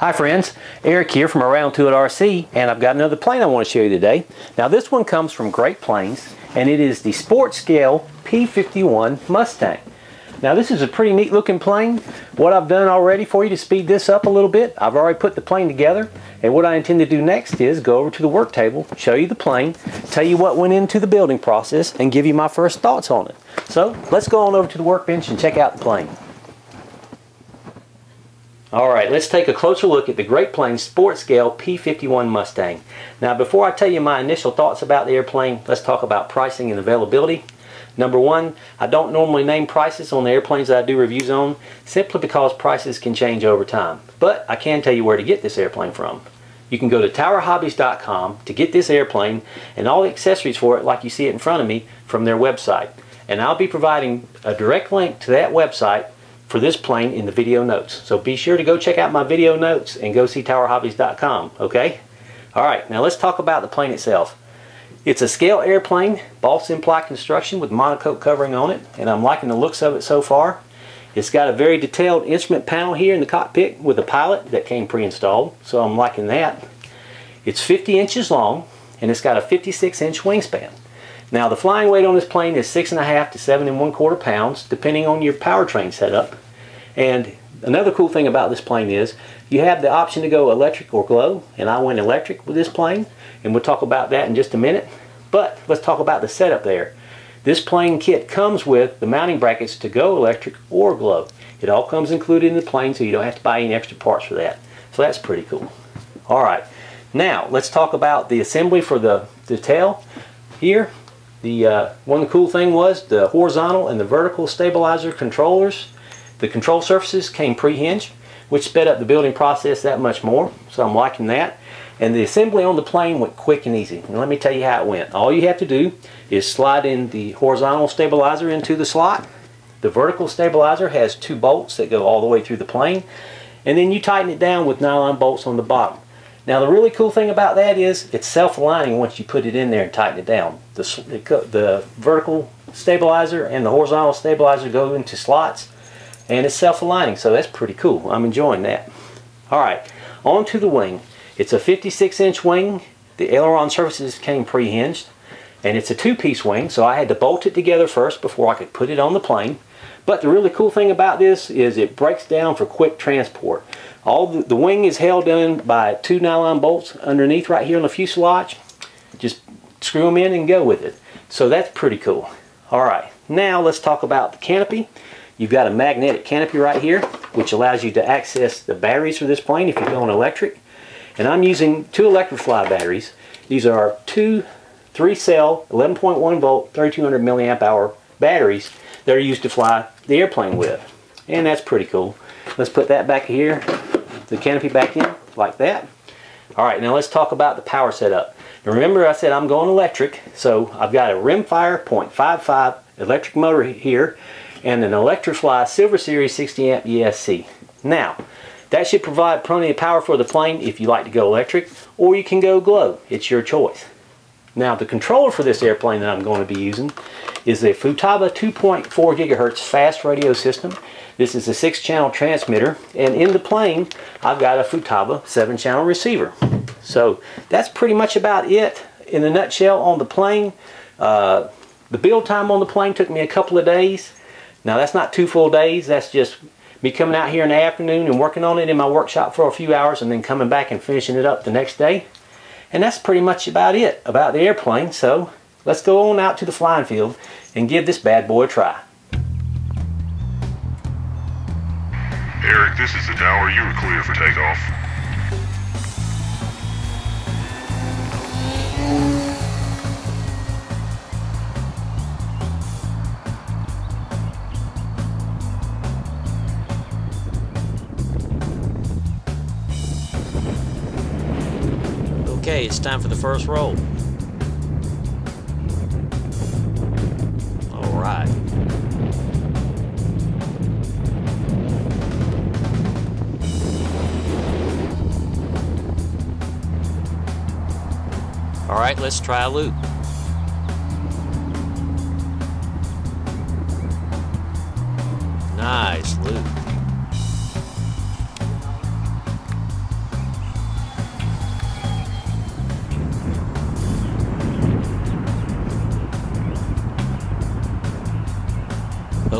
Hi friends, Eric here from Around 2 at RC, and I've got another plane I want to show you today. Now this one comes from Great Planes, and it is the Sport Scale P51 Mustang. Now this is a pretty neat looking plane. What I've done already for you to speed this up a little bit, I've already put the plane together, and what I intend to do next is go over to the work table, show you the plane, tell you what went into the building process, and give you my first thoughts on it. So let's go on over to the workbench and check out the plane. Alright, let's take a closer look at the Great Planes Sport Scale P51 Mustang. Now before I tell you my initial thoughts about the airplane, let's talk about pricing and availability. Number one, I don't normally name prices on the airplanes that I do reviews on, simply because prices can change over time. But I can tell you where to get this airplane from. You can go to TowerHobbies.com to get this airplane and all the accessories for it, like you see it in front of me, from their website. And I'll be providing a direct link to that website for this plane in the video notes. So be sure to go check out my video notes and go see TowerHobbies.com, okay? Alright, now let's talk about the plane itself. It's a scale airplane, balsa and ply construction with MonoKote covering on it, and I'm liking the looks of it so far. It's got a very detailed instrument panel here in the cockpit with a pilot that came pre-installed, so I'm liking that. It's 50 inches long, and it's got a 56 inch wingspan. Now the flying weight on this plane is 6.5 to 7.25 pounds, depending on your powertrain setup. And another cool thing about this plane is you have the option to go electric or glow, and I went electric with this plane, and we'll talk about that in just a minute. But let's talk about the setup there. This plane kit comes with the mounting brackets to go electric or glow. It all comes included in the plane, so you don't have to buy any extra parts for that. So that's pretty cool. Alright, now let's talk about the assembly for the tail here. One cool thing was the horizontal and the vertical stabilizer controllers. The control surfaces came pre-hinged, which sped up the building process that much more, so I'm liking that. And the assembly on the plane went quick and easy. And let me tell you how it went. All you have to do is slide in the horizontal stabilizer into the slot. The vertical stabilizer has two bolts that go all the way through the plane, and then you tighten it down with nylon bolts on the bottom. Now the really cool thing about that is it's self-aligning once you put it in there and tighten it down. The vertical stabilizer and the horizontal stabilizer go into slots, and it's self-aligning, so that's pretty cool. I'm enjoying that. Alright, on to the wing. It's a 56 inch wing. The aileron surfaces came pre-hinged, and it's a two-piece wing, so I had to bolt it together first before I could put it on the plane. But the really cool thing about this is it breaks down for quick transport. The wing is held in by two nylon bolts underneath right here on the fuselage. Just screw them in and go with it. So that's pretty cool. Alright, now let's talk about the canopy. You've got a magnetic canopy right here, which allows you to access the batteries for this plane if you're going electric. And I'm using two ElectriFly batteries. These are two 3-cell 11.1 volt 3200 milliamp hour batteries that are used to fly the airplane with. And that's pretty cool. Let's put that back here, the canopy back in like that. Alright, now let's talk about the power setup. Now remember I said I'm going electric, so I've got a Rimfire .55 electric motor here and an ElectriFly Silver Series 60 amp ESC. Now that should provide plenty of power for the plane if you like to go electric, or you can go glow. It's your choice. Now the controller for this airplane that I'm going to be using is the Futaba 2.4GHz Fast Radio System. This is a 6-channel transmitter, and in the plane I've got a Futaba 7-channel receiver. So that's pretty much about it in a nutshell on the plane. The build time on the plane took me a couple of days. Now that's not 2 full days, that's just me coming out here in the afternoon and working on it in my workshop for a few hours and then coming back and finishing it up the next day. And that's pretty much about it about the airplane, so let's go on out to the flying field and give this bad boy a try. Eric, this is the tower. You are clear for takeoff. Okay, it's time for the first roll. Alright. Alright, let's try a loop. Nice loop.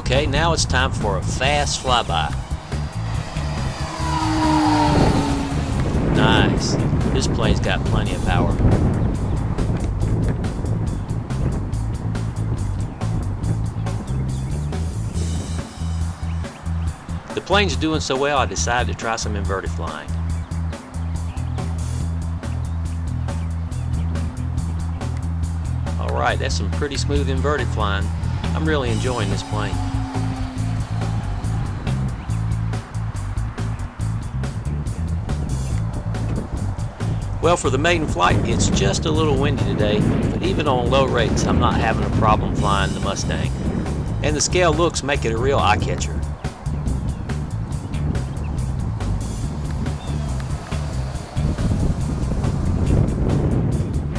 Okay, now it's time for a fast flyby. Nice. This plane's got plenty of power. The plane's doing so well, I decided to try some inverted flying. Alright, that's some pretty smooth inverted flying. I'm really enjoying this plane. Well, for the maiden flight, it's just a little windy today, but even on low rates, I'm not having a problem flying the Mustang. And the scale looks make it a real eye-catcher.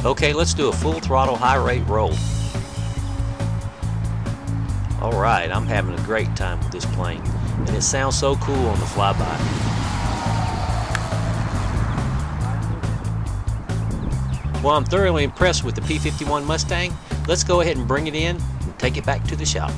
Okay, let's do a full throttle high rate roll. Alright, I'm having a great time with this plane, and it sounds so cool on the flyby. Well, I'm thoroughly impressed with the P-51 Mustang. Let's go ahead and bring it in and take it back to the shop.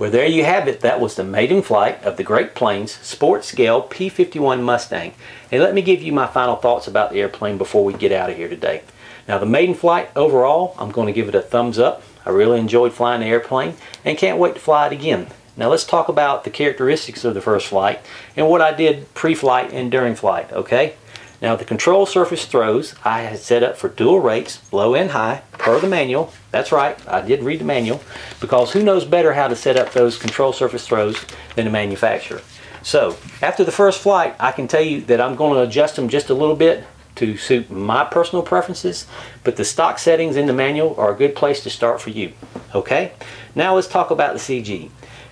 Well, there you have it. That was the maiden flight of the Great Planes Sport Scale P51 Mustang. And let me give you my final thoughts about the airplane before we get out of here today. Now, the maiden flight overall, I'm going to give it a thumbs up. I really enjoyed flying the airplane and can't wait to fly it again. Now, let's talk about the characteristics of the first flight and what I did pre-flight and during flight, okay? Now, the control surface throws I had set up for dual rates, low and high, per the manual. That's right, I did read the manual, because who knows better how to set up those control surface throws than the manufacturer. So, after the first flight, I can tell you that I'm going to adjust them just a little bit to suit my personal preferences, but the stock settings in the manual are a good place to start for you. Okay? Now let's talk about the CG.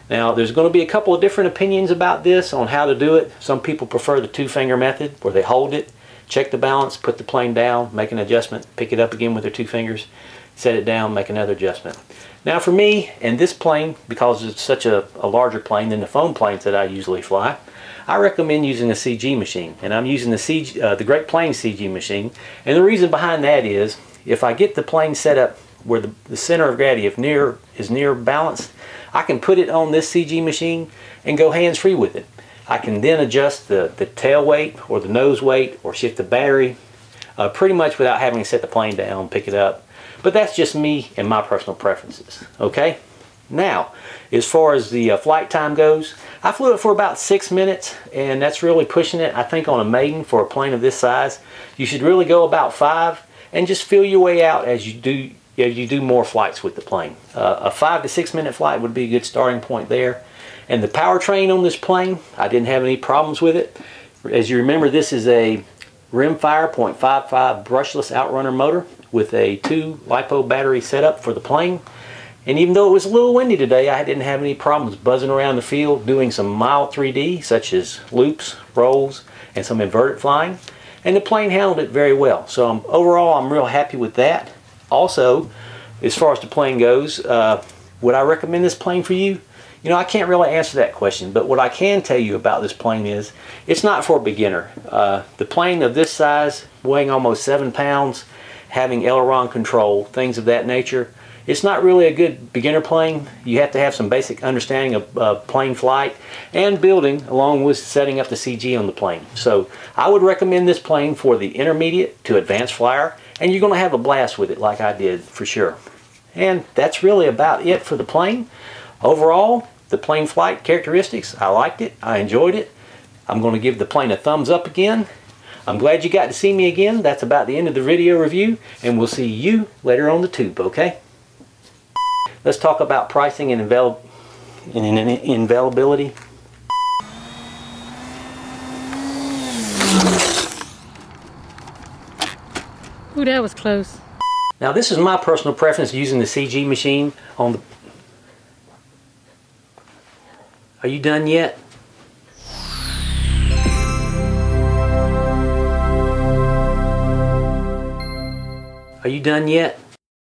Now, there's going to be a couple of different opinions about this on how to do it. Some people prefer the two-finger method, where they hold it, check the balance, put the plane down, make an adjustment, pick it up again with their two fingers, set it down, make another adjustment. Now for me, and this plane, because it's such a larger plane than the foam planes that I usually fly, I recommend using a CG machine. And I'm using the Great Planes CG machine. And the reason behind that is, if I get the plane set up where the center of gravity is near balance, I can put it on this CG machine and go hands-free with it. I can then adjust the tail weight or the nose weight or shift the battery pretty much without having to set the plane down, pick it up. But that's just me and my personal preferences, okay? Now, as far as the flight time goes, I flew it for about 6 minutes, and that's really pushing it. I think on a maiden for a plane of this size, you should really go about 5 and just feel your way out as you do more flights with the plane. A 5 to 6 minute flight would be a good starting point there. And the powertrain on this plane, I didn't have any problems with it. As you remember, this is a Rimfire .55 brushless outrunner motor with a 2 LiPo battery setup for the plane. And even though it was a little windy today, I didn't have any problems buzzing around the field doing some mild 3D, such as loops, rolls, and some inverted flying. And the plane handled it very well. So overall, I'm real happy with that. Also, as far as the plane goes, would I recommend this plane for you? You know, I can't really answer that question, but what I can tell you about this plane is it's not for a beginner. The plane of this size, weighing almost 7 pounds, having aileron control, things of that nature, it's not really a good beginner plane. You have to have some basic understanding of plane flight and building, along with setting up the CG on the plane. So I would recommend this plane for the intermediate to advanced flyer, and you're going to have a blast with it like I did for sure. And that's really about it for the plane. Overall, the plane flight characteristics, I liked it, I enjoyed it. I'm going to give the plane a thumbs up again. I'm glad you got to see me again. That's about the end of the video review, and we'll see you later on the tube, okay? Let's talk about pricing and availability. Ooh, that was close. Now, this is my personal preference using the CG machine on the... Are you done yet? Are you done yet?